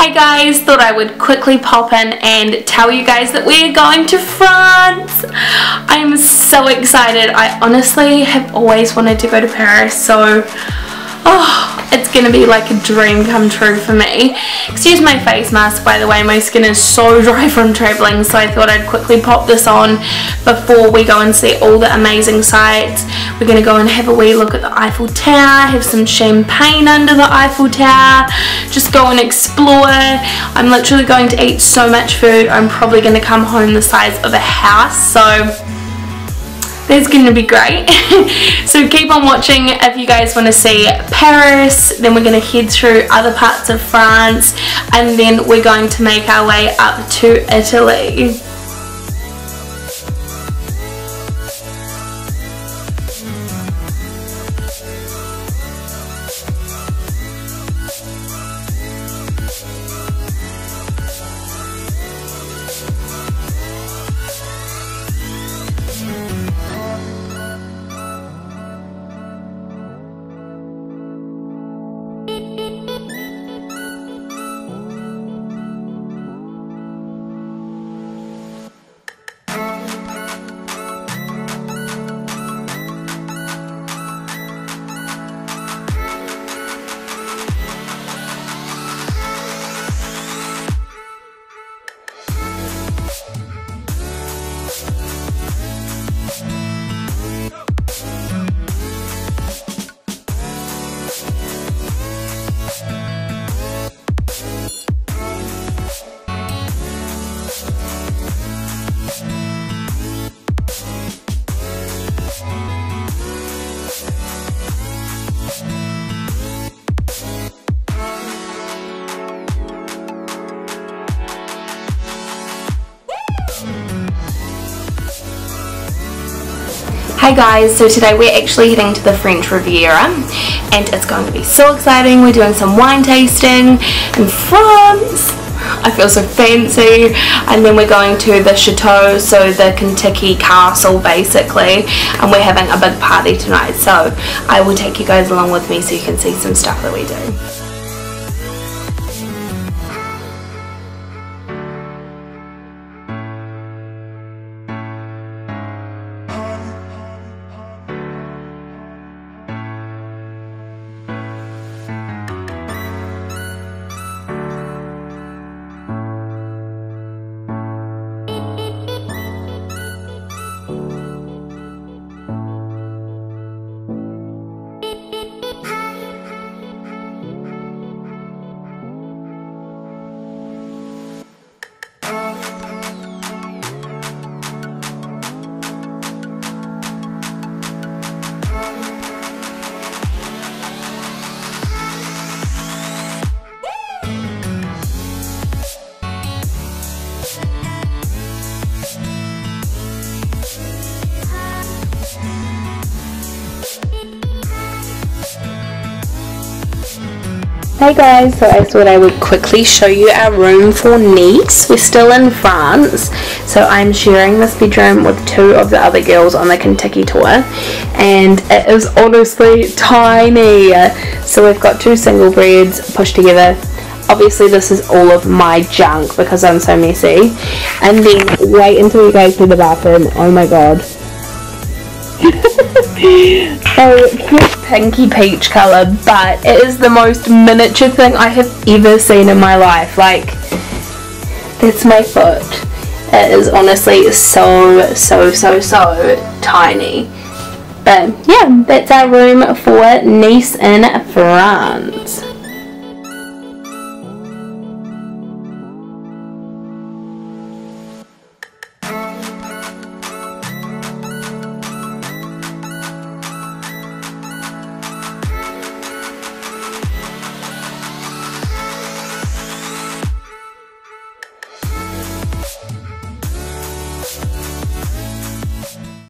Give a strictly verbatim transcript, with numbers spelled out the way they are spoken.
Hey guys, thought I would quickly pop in and tell you guys that we're going to France. I'm so excited. I honestly have always wanted to go to Paris, so oh, it's gonna be like a dream come true for me. Excuse my face mask, by the way, my skin is so dry from traveling, so I thought I'd quickly pop this on before we go and see all the amazing sights. We're gonna go and have a wee look at the Eiffel Tower, have some champagne under the Eiffel Tower, just go and explore. I'm literally going to eat so much food, I'm probably gonna come home the size of a house, so that's gonna be great. So keep on watching if you guys want to see Paris. Then we're gonna head through other parts of France, and then we're going to make our way up to Italy. Hey guys, so today we're actually heading to the French Riviera and it's going to be so exciting. We're doing some wine tasting in France. I feel so fancy. And then we're going to the chateau, so the Kentucky Castle basically, and we're having a big party tonight, so I will take you guys along with me so you can see some stuff that we do. Hey guys, so I thought I would quickly show you our room for Nice. We're still in France, so I'm sharing this bedroom with two of the other girls on the Contiki tour, and it is honestly tiny. So we've got two single beds pushed together. Obviously this is all of my junk because I'm so messy. And then wait until you guys see the bathroom, oh my god. So cute pinky peach colour, but it is the most miniature thing I have ever seen in my life. Like, that's my foot. It is honestly so, so, so, so tiny. But yeah, that's our room for Nice in France.